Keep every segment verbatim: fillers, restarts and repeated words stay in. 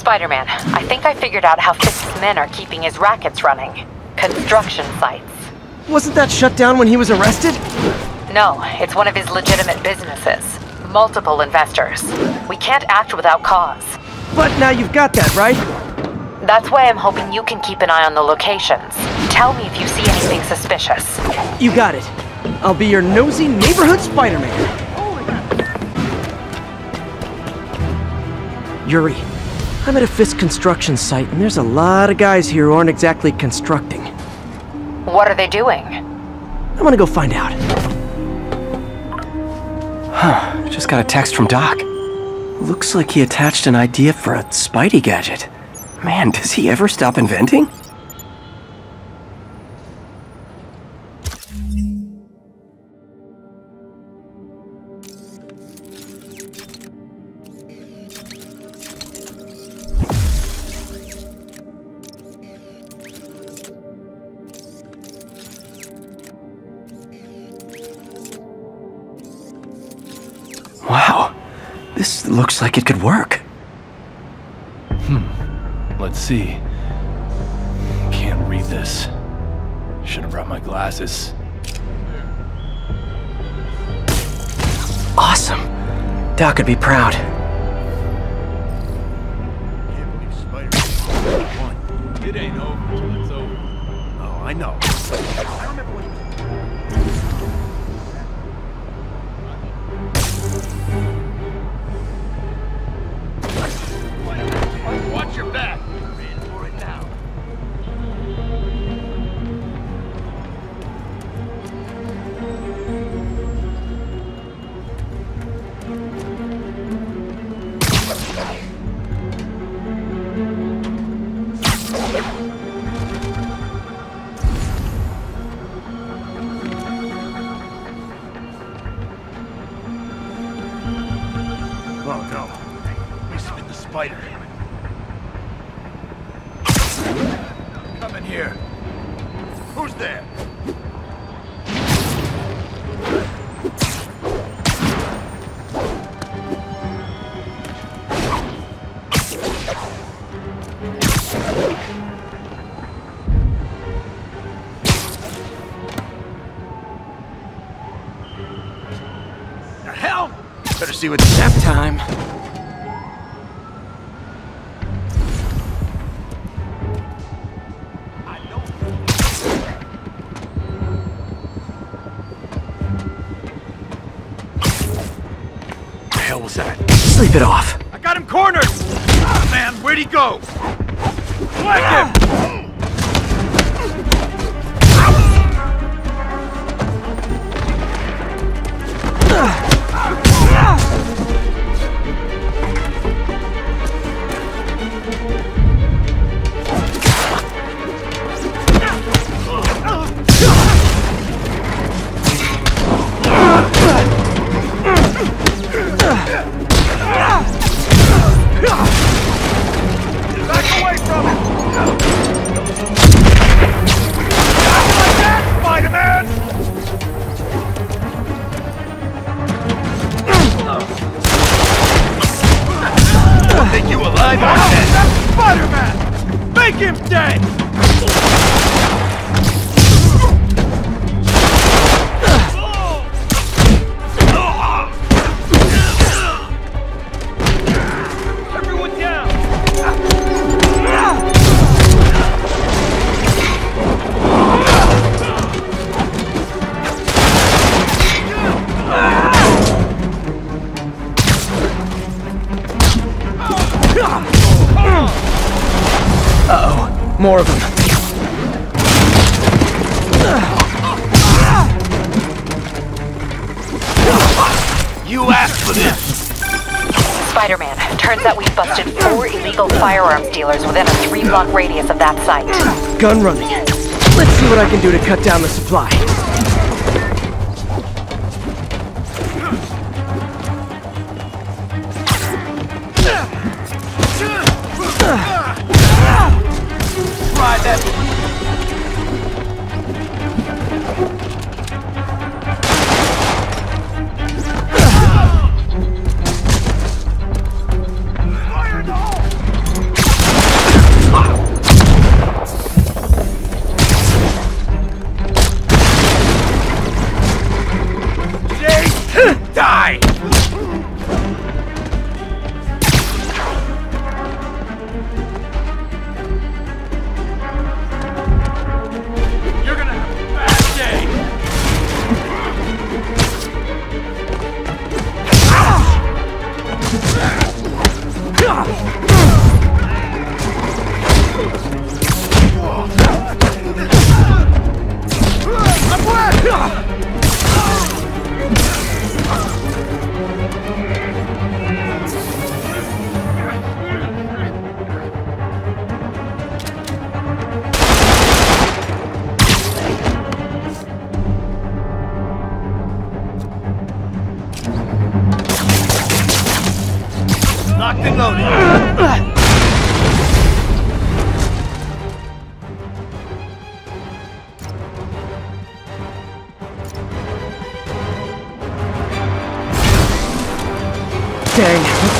Spider-Man, I think I figured out how Fisk's men are keeping his rackets running. Construction sites. Wasn't that shut down when he was arrested? No, it's one of his legitimate businesses. Multiple investors. We can't act without cause. But now you've got that, right? That's why I'm hoping you can keep an eye on the locations. Tell me if you see anything suspicious. You got it. I'll be your nosy neighborhood Spider-Man. Yuri, I'm at a Fisk construction site, and there's a lot of guys here who aren't exactly constructing. What are they doing? I'm gonna go find out. Huh, just got a text from Doc. Looks like he attached an idea for a Spidey gadget. Man, does he ever stop inventing? Wow, this looks like it could work. Hmm, let's see. Can't read this. Should have brought my glasses. Awesome. Doc would be proud. Can't believe Spider-Man won. It ain't over till it's over. Oh, I know. I remember when he was. Watch your back! We're in for it now. Oh no. We spit the spider. Here. Who's there? The hell? Better see what's nap time. Sleep it off. I got him cornered! Ah, man, where'd he go? Collect him! More of them. You asked for this! Spider-Man, turns out we've busted four illegal firearms dealers within a three-block radius of that site. Gun running. Let's see what I can do to cut down the supply.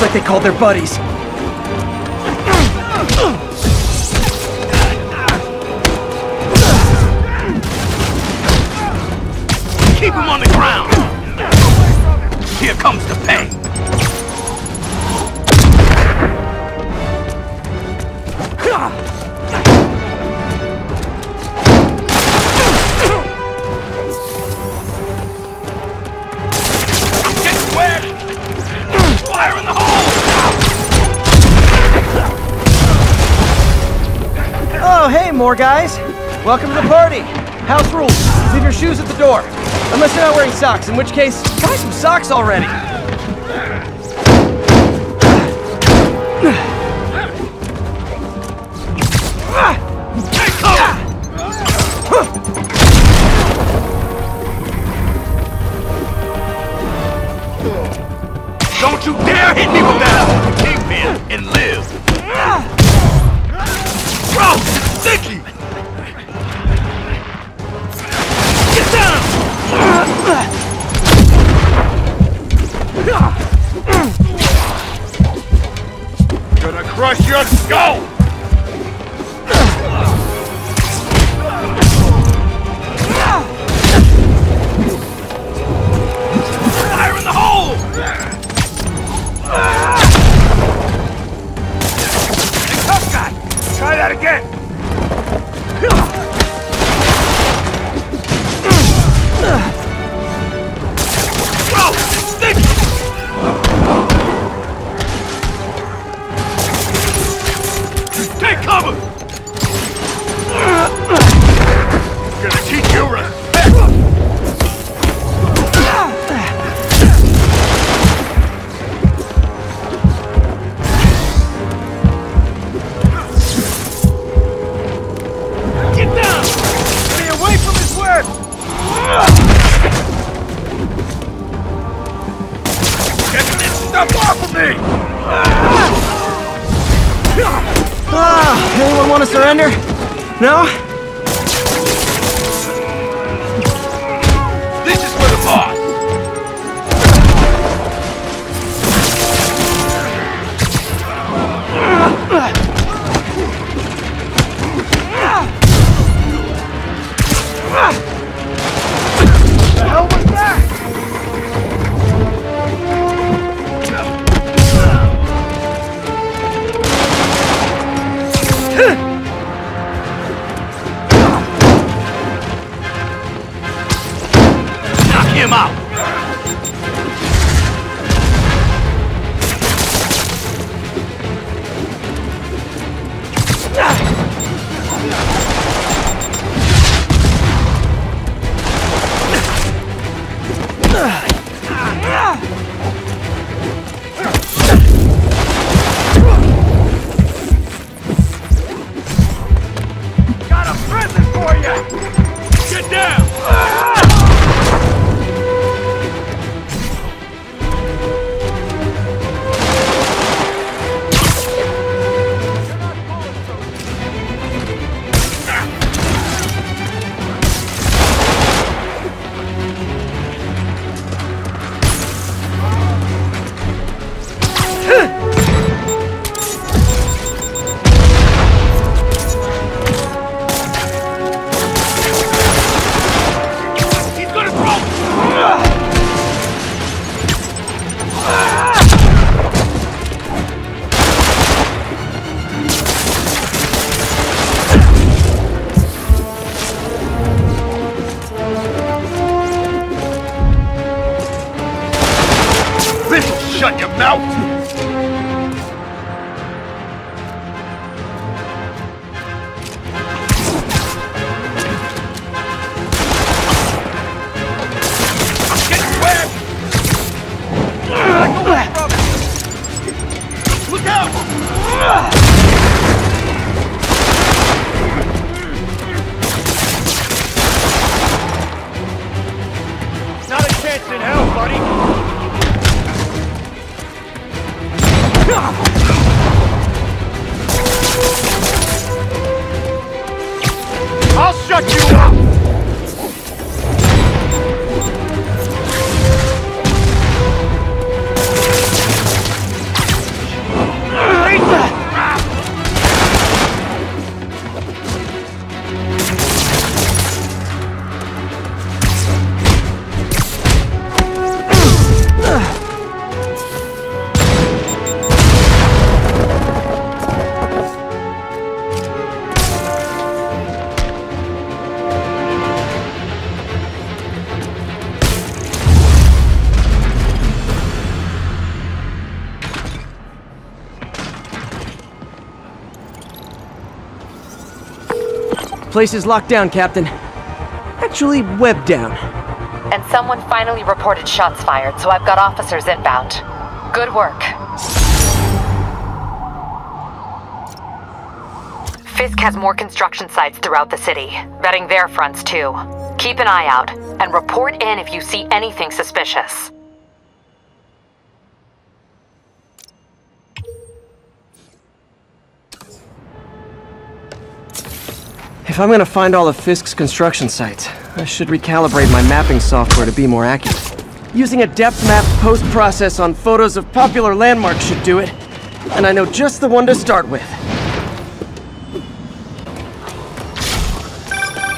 Looks like they called their buddies. Keep him on the ground. Here comes the pain. More guys, welcome to the party. House rules: leave your shoes at the door, unless you're not wearing socks. In which case, buy some socks already. Don't you dare hit me with that! Keep in and live. Bro. Sticky! Get down! Gonna crush your skull! Fire in the hole! Hey, tough guy! Try that again! Place is locked down, Captain. Actually, webbed down. And someone finally reported shots fired, so I've got officers inbound. Good work. Fisk has more construction sites throughout the city, vetting their fronts too. Keep an eye out, and report in if you see anything suspicious. If I'm gonna find all of Fisk's construction sites, I should recalibrate my mapping software to be more accurate. Using a depth map post-process on photos of popular landmarks should do it, and I know just the one to start with.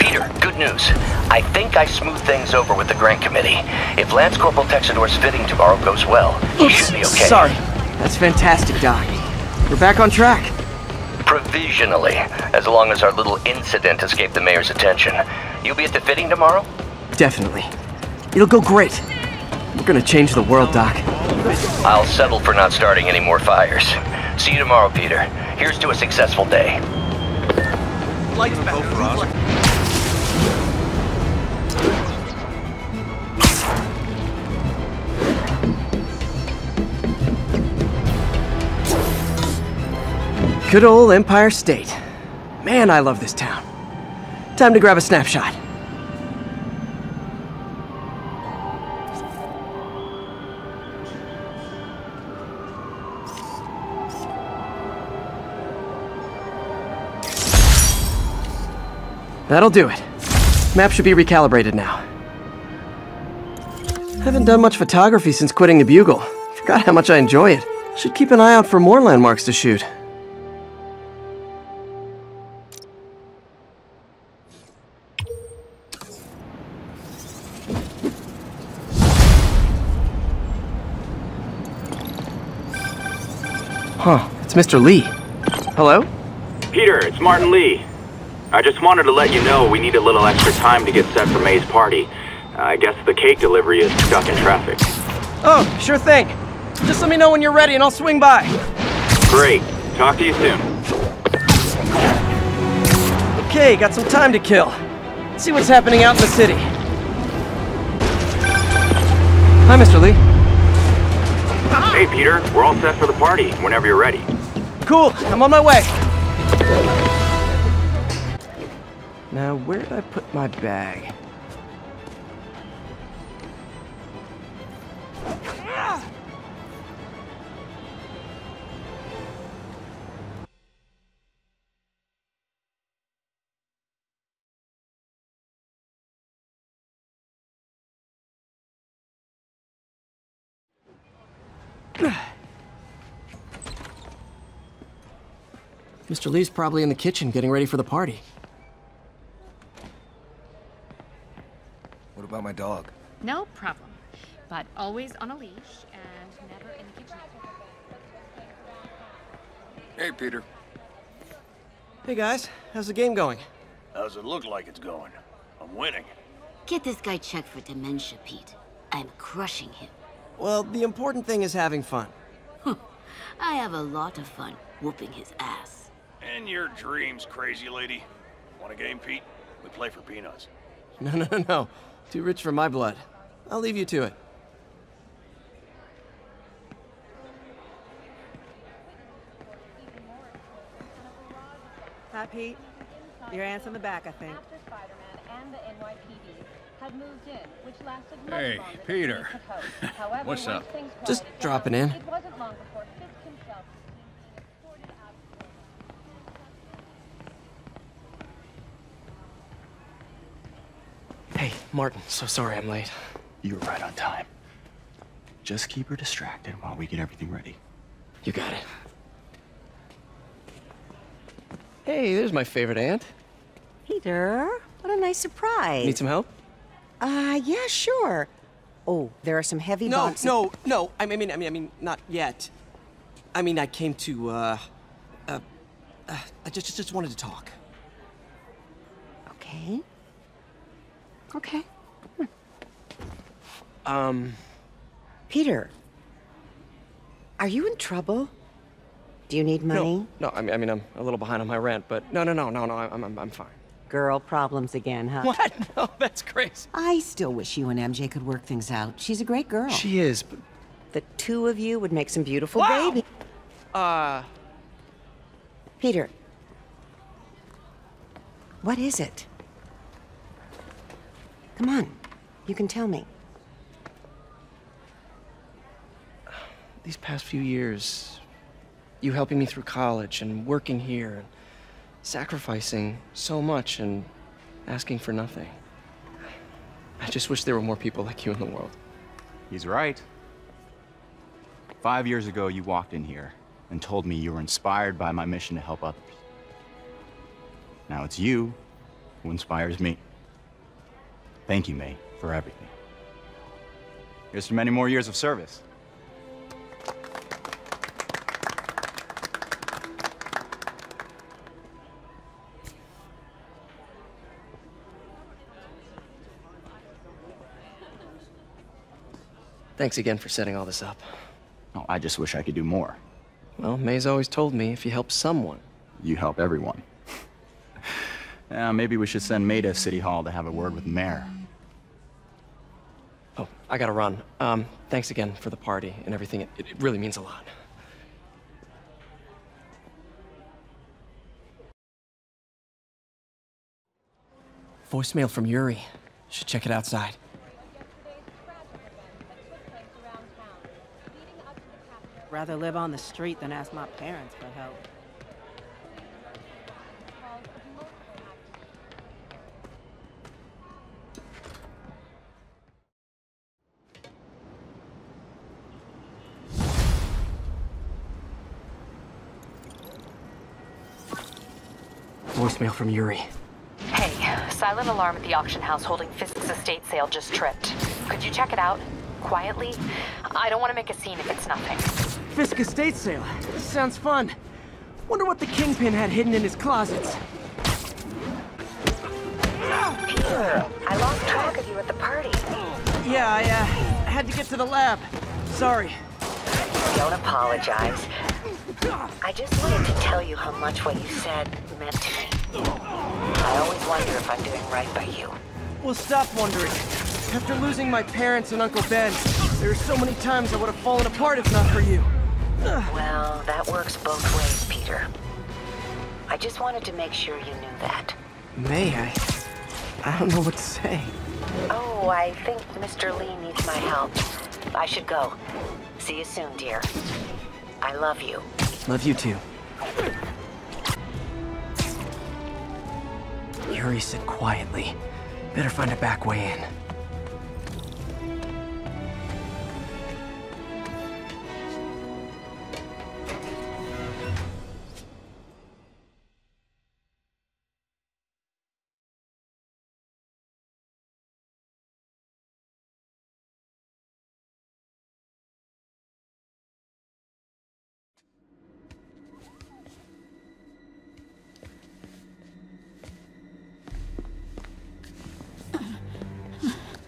Peter, good news. I think I smoothed things over with the Grant Committee. If Lance Corporal Texidor's fitting tomorrow goes well, he should be okay. Sorry. That's fantastic, Doc. We're back on track. Provisionally, as long as our little incident escaped the mayor's attention. You'll be at the fitting tomorrow? Definitely. It'll go great. We're gonna change the world, Doc. I'll settle for not starting any more fires. See you tomorrow, Peter. Here's to a successful day. Lights back for us. Good old Empire State. Man, I love this town. Time to grab a snapshot. That'll do it. Map should be recalibrated now. Haven't done much photography since quitting the Bugle. Forgot how much I enjoy it. Should keep an eye out for more landmarks to shoot. Huh, it's Mister Lee. Hello? Peter, it's Martin Lee. I just wanted to let you know we need a little extra time to get set for May's party. I guess the cake delivery is stuck in traffic. Oh, sure thing. Just let me know when you're ready and I'll swing by. Great. Talk to you soon. Okay, got some time to kill. Let's see what's happening out in the city. Hi, Mister Lee. Hey, Peter. We're all set for the party, whenever you're ready. Cool. I'm on my way. Now, where did I put my bag? Mister Lee's probably in the kitchen getting ready for the party. What about my dog? No problem, but always on a leash and never in the kitchen. Hey, Peter. Hey, guys. How's the game going? How's it look like it's going? I'm winning. Get this guy checked for dementia, Pete. I'm crushing him. Well, the important thing is having fun. I have a lot of fun whooping his ass. In your dreams, crazy lady. Want a game, Pete? We play for peanuts. No, no, no, no. Too rich for my blood. I'll leave you to it. Hi, Pete. Your aunt's in the back, I think. After Spider-Man and the N Y P D had moved in, which lasted much longer. Hey, Peter. However, what's up? Just dropping in. It wasn't long before Fisk himself was escorted out of the room. Hey, Martin, so sorry I'm late. You were right on time. Just keep her distracted while we get everything ready. You got it. Hey, there's my favorite aunt. Peter, what a nice surprise. Need some help? Uh, yeah, sure. Oh, there are some heavy no, boxes. No, no, no. I mean, I mean, I mean, not yet. I mean, I came to, uh, uh, uh I just, just wanted to talk. Okay. Okay. Hm. Um. Peter, are you in trouble? Do you need money? No, no. I mean, I mean, I'm a little behind on my rent, but no, no, no, no, no. I'm, I'm, I'm fine. Girl problems again, huh? What? No, that's crazy. I still wish you and M J could work things out. She's a great girl. She is, but... The two of you would make some beautiful wow. baby. Uh... Peter. What is it? Come on. You can tell me. These past few years, you helping me through college and working here, and sacrificing so much and asking for nothing. I just wish there were more people like you in the world. He's right. Five years ago, you walked in here and told me you were inspired by my mission to help others. Now it's you who inspires me. Thank you, mate, for everything. Here's to many more years of service. Thanks again for setting all this up. Oh, I just wish I could do more. Well, May's always told me if you help someone... You help everyone. uh, maybe we should send May to City Hall to have a word with the mayor. Oh, I gotta run. Um, thanks again for the party and everything. It, it really means a lot. Voicemail from Yuri. Should check it outside. Rather live on the street than ask my parents for help. Voicemail from Yuri. Hey, silent alarm at the auction house holding Fisk's estate sale just tripped. Could you check it out? Quietly? I don't want to make a scene if it's nothing. Fisk estate sale. This sounds fun. Wonder what the kingpin had hidden in his closets. Peter, I lost track of you at the party. Yeah, I uh, had to get to the lab. Sorry. Don't apologize. I just wanted to tell you how much what you said meant to me. I always wonder if I'm doing right by you. Well, stop wondering. After losing my parents and Uncle Ben, there are so many times I would have fallen apart if not for you. Well, that works both ways, Peter. I just wanted to make sure you knew that. May I? I don't know what to say. Oh, I think Mister Lee needs my help. I should go. See you soon, dear. I love you. Love you too. Yuri said quietly. Better find a back way in.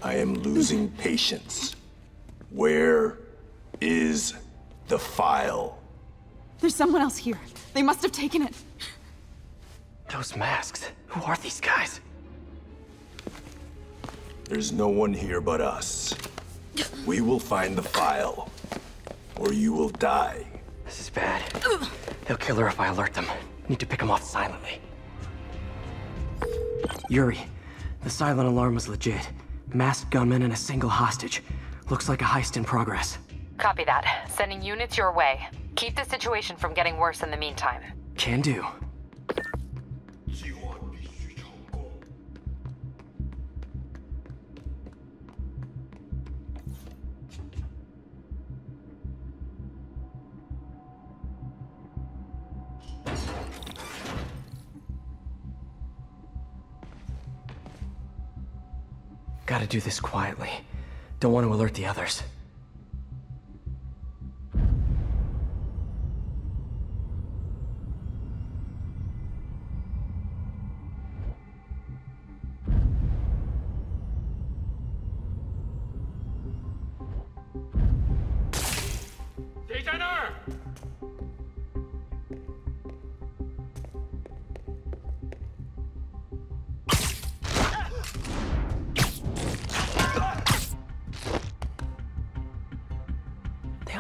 I am losing patience. Where is the file? There's someone else here. They must have taken it. Those masks. Who are these guys? There's no one here but us. We will find the file, or you will die. This is bad. They'll kill her if I alert them. Need to pick them off silently. Yuri, the silent alarm was legit. Masked gunmen and a single hostage. Looks like a heist in progress. Copy that. Sending units your way. Keep the situation from getting worse in the meantime. Can do. Gotta do this quietly. Don't want to alert the others.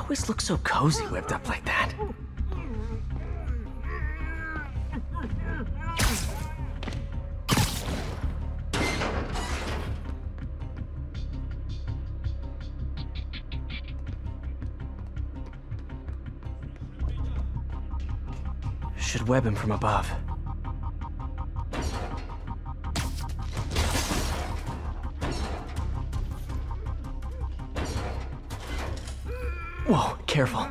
always look so cozy whipped up like that. Should web him from above. Whoa, careful.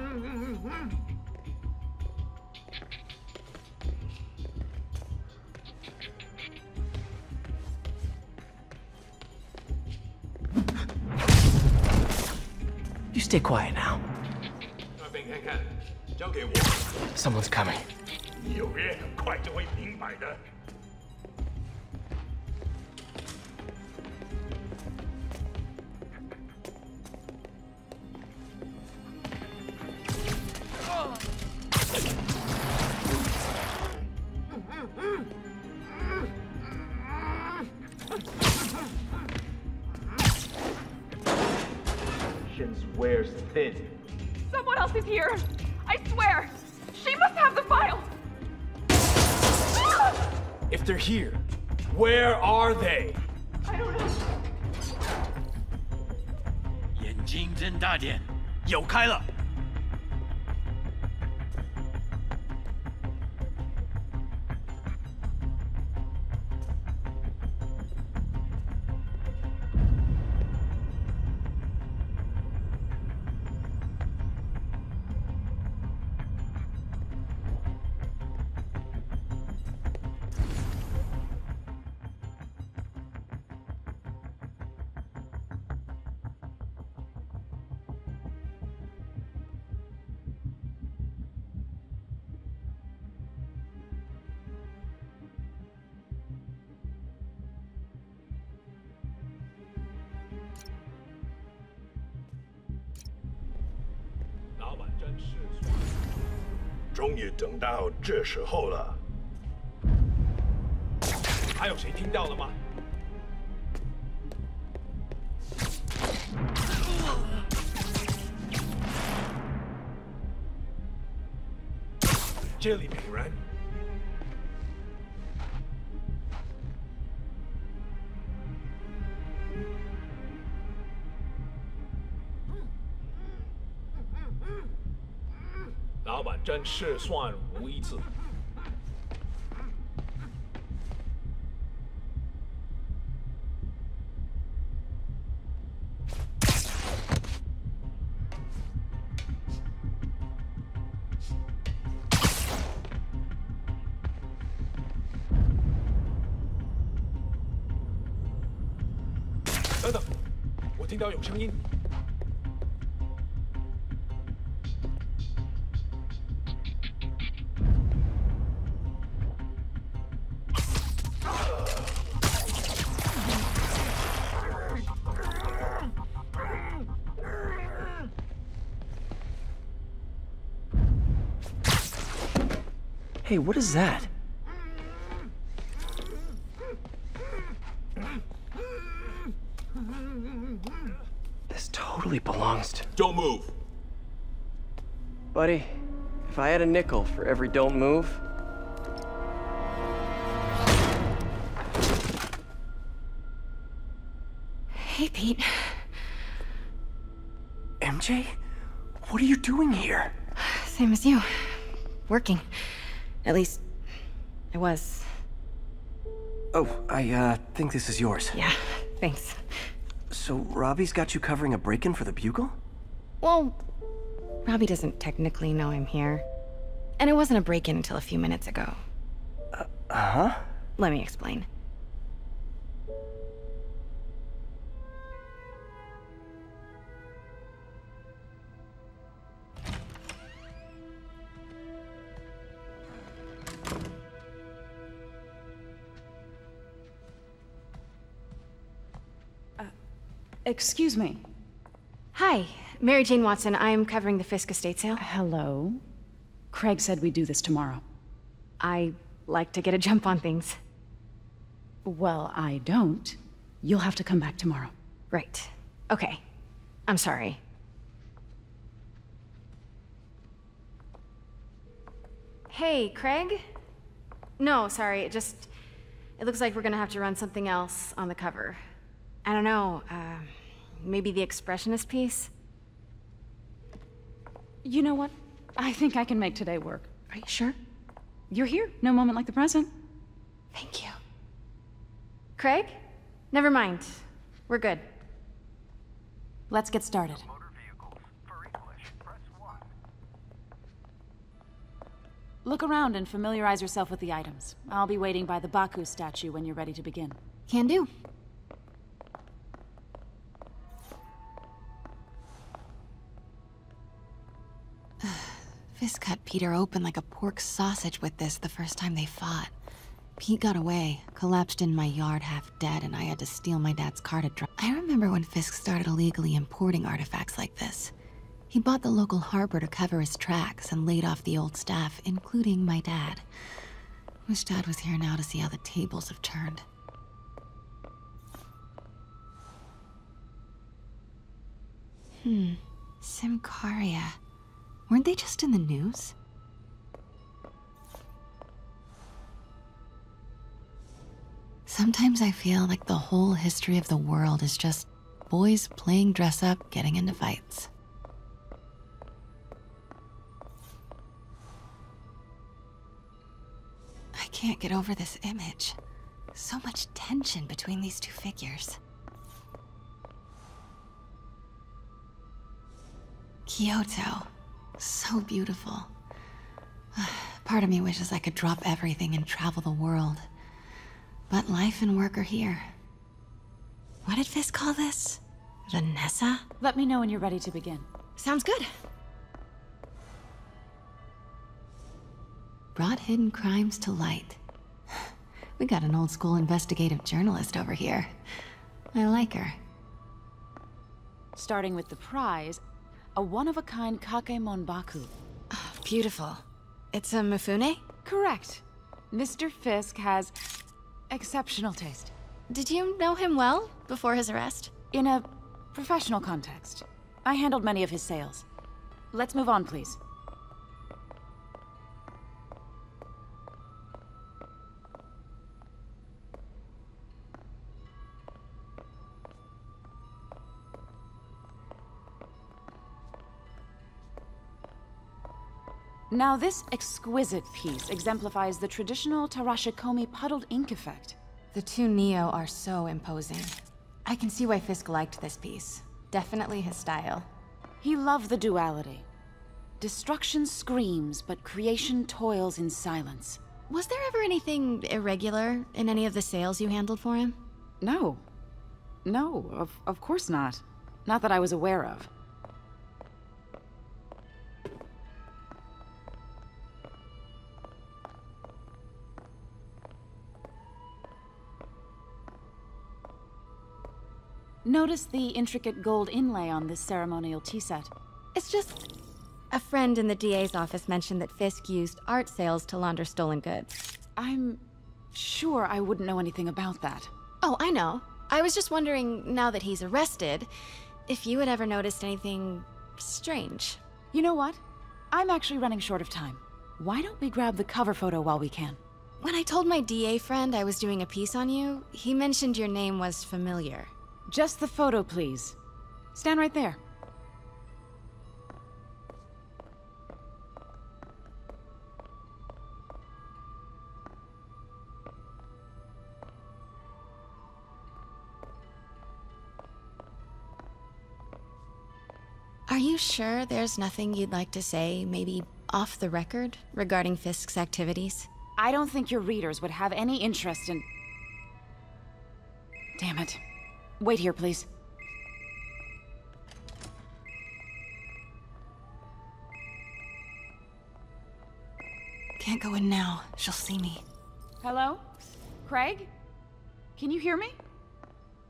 You stay quiet now. Someone's coming. Where's thin? Someone else is here. I swear. She must have the file. If they're here, where are they? I don't know. Yanjing Zhen Da Dian, Yo Kai Le. Hey, what is that? This totally belongs to... Don't move! Buddy, if I had a nickel for every don't move... Hey, Pete. M J? What are you doing here? Same as you. Working. At least, I was. Oh, I, uh, think this is yours. Yeah, thanks. So, Robbie's got you covering a break-in for the Bugle? Well, Robbie doesn't technically know I'm here. And it wasn't a break-in until a few minutes ago. Uh-huh? Let me explain. Excuse me. Hi, Mary Jane Watson. I'm covering the Fisk estate sale. Hello. Craig said we'd do this tomorrow. I like to get a jump on things. Well, I don't. You'll have to come back tomorrow. Right. Okay. I'm sorry. Hey, Craig? No, sorry, it just... It looks like we're gonna have to run something else on the cover. I don't know, uh, maybe the expressionist piece? You know what? I think I can make today work. Are you sure? You're here. No moment like the present. Thank you. Craig? Never mind. We're good. Let's get started. Motor vehicles. For English, press one. Look around and familiarize yourself with the items. I'll be waiting by the Baku statue when you're ready to begin. Can do. Fisk cut Peter open like a pork sausage with this the first time they fought. Pete got away, collapsed in my yard half dead, and I had to steal my dad's car to drive. I remember when Fisk started illegally importing artifacts like this. He bought the local harbor to cover his tracks and laid off the old staff, including my dad. Wish Dad was here now to see how the tables have turned. Hmm, Simcaria. Weren't they just in the news? Sometimes I feel like the whole history of the world is just boys playing dress up, getting into fights. I can't get over this image. So much tension between these two figures. Kyoto. So beautiful. Part of me wishes I could drop everything and travel the world. But life and work are here. What did Fisk call this? Vanessa? Let me know when you're ready to begin. Sounds good. Brought hidden crimes to light. We got an old school investigative journalist over here. I like her. Starting with the prize, a one-of-a-kind kakemonbaku. Oh, beautiful. It's a Mifune? Correct. Mister Fisk has exceptional taste. Did you know him well before his arrest? In a professional context. I handled many of his sales. Let's move on, please. Now, this exquisite piece exemplifies the traditional Tarashikomi puddled ink effect. The two Neo are so imposing. I can see why Fisk liked this piece. Definitely his style. He loved the duality. Destruction screams, but creation toils in silence. Was there ever anything irregular in any of the sales you handled for him? No. No, of, of course not. Not that I was aware of. Notice the intricate gold inlay on this ceremonial tea set. It's just... A friend in the D A's office mentioned that Fisk used art sales to launder stolen goods. I'm sure I wouldn't know anything about that. Oh, I know. I was just wondering, now that he's arrested, if you had ever noticed anything strange. You know what? I'm actually running short of time. Why don't we grab the cover photo while we can? When I told my D A friend I was doing a piece on you, he mentioned your name was familiar. Just the photo, please. Stand right there. Are you sure there's nothing you'd like to say, maybe off the record, regarding Fisk's activities? I don't think your readers would have any interest in... Damn it. Wait here, please. Can't go in now. She'll see me. Hello? Craig? Can you hear me?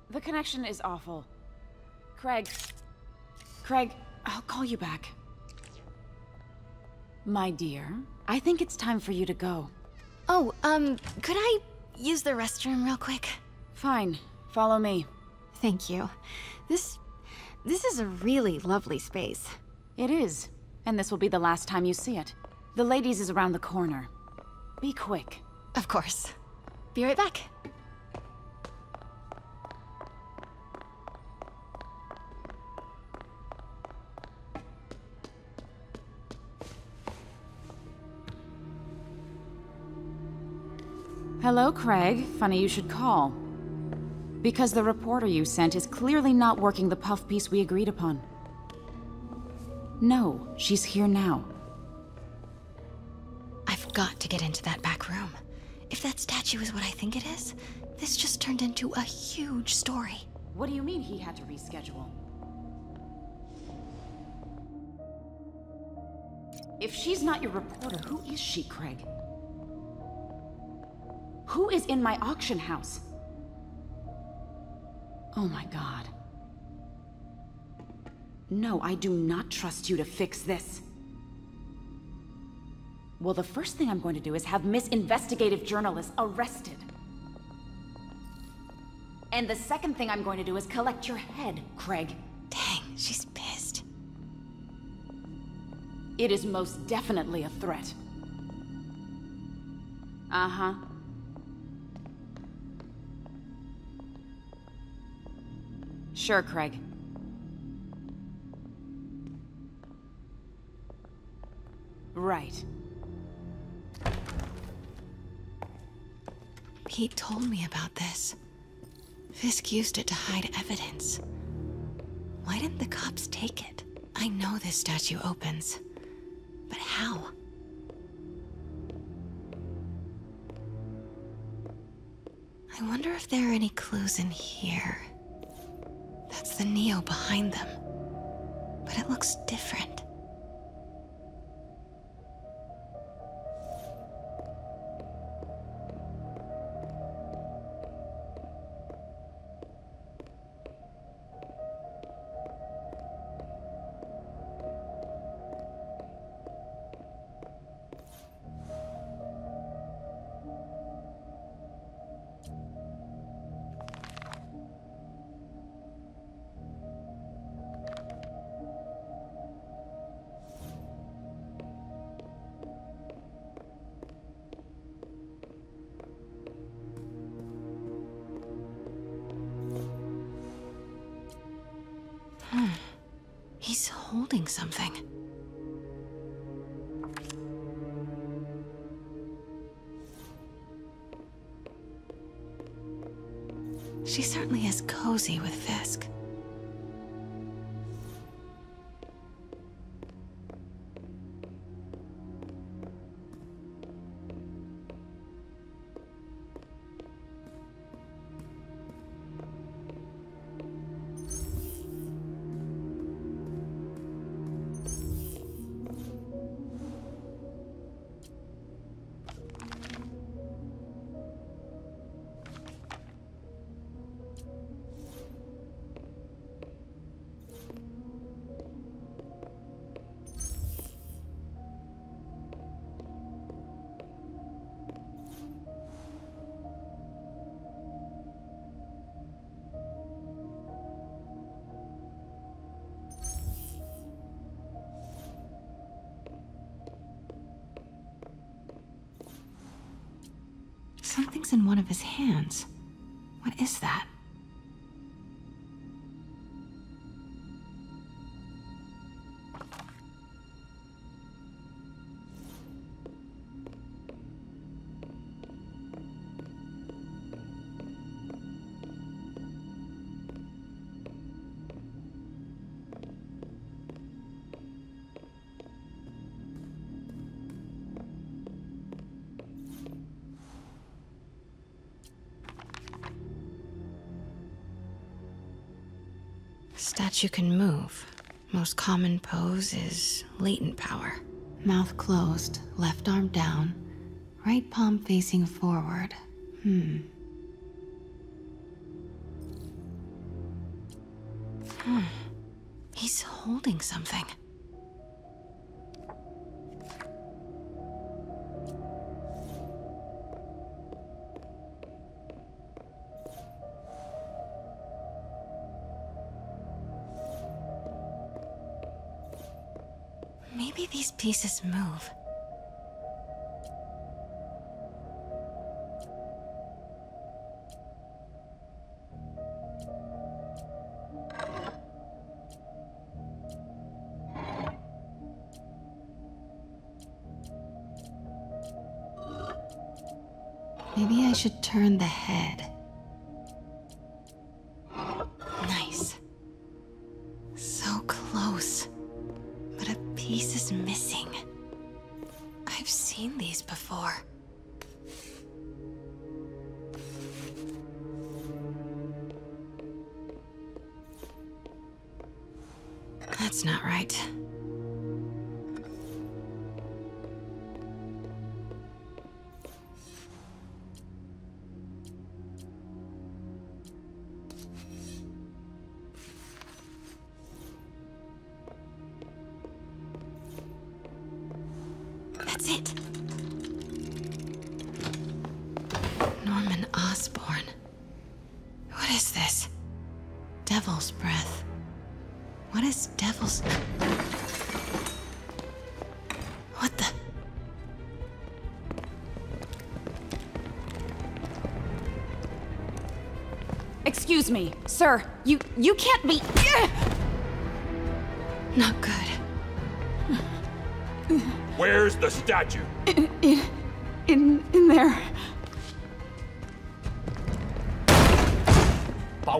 The connection is awful. Craig. Craig, I'll call you back. My dear, I think it's time for you to go. Oh, um, could I use the restroom real quick? Fine. Follow me. Thank you. This... this is a really lovely space. It is. And this will be the last time you see it. The ladies is around the corner. Be quick. Of course. Be right back. Hello, Craig. Funny you should call. Because the reporter you sent is clearly not working the puff piece we agreed upon. No, she's here now. I've got to get into that back room. If that statue is what I think it is, this just turned into a huge story. What do you mean he had to reschedule? If she's not your reporter, who is she, Craig? Who is in my auction house? Oh my god. No, I do not trust you to fix this. Well, the first thing I'm going to do is have Miss Investigative Journalist arrested. And the second thing I'm going to do is collect your head, Craig. Dang, she's pissed. It is most definitely a threat. Uh-huh. Sure, Craig. Right. He told me about this. Fisk used it to hide evidence. Why didn't the cops take it? I know this statue opens, but how? I wonder if there are any clues in here. That's the Neo behind them. But it looks different. He's holding something. She certainly is cozy with Fisk. Something's in one of his hands. What is that? Statue can move. Most common pose is latent power. Mouth closed, left arm down, right palm facing forward. Hmm. Hmm. He's holding something. Maybe these pieces move. Maybe I should turn the head. Nice. So close. But a piece is missing. I've seen these before. That's not right. Excuse me, sir. You you can't be not good. Where's the statue? In in in, in there. I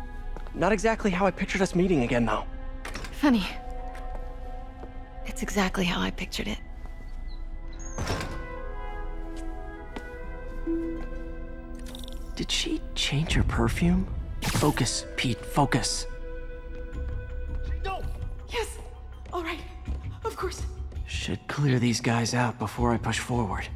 Not exactly how I pictured us meeting again, though. Funny. It's exactly how I pictured it. Did she change her perfume? Focus, Pete, focus. No! Yes! All right. Of course. Should clear these guys out before I push forward.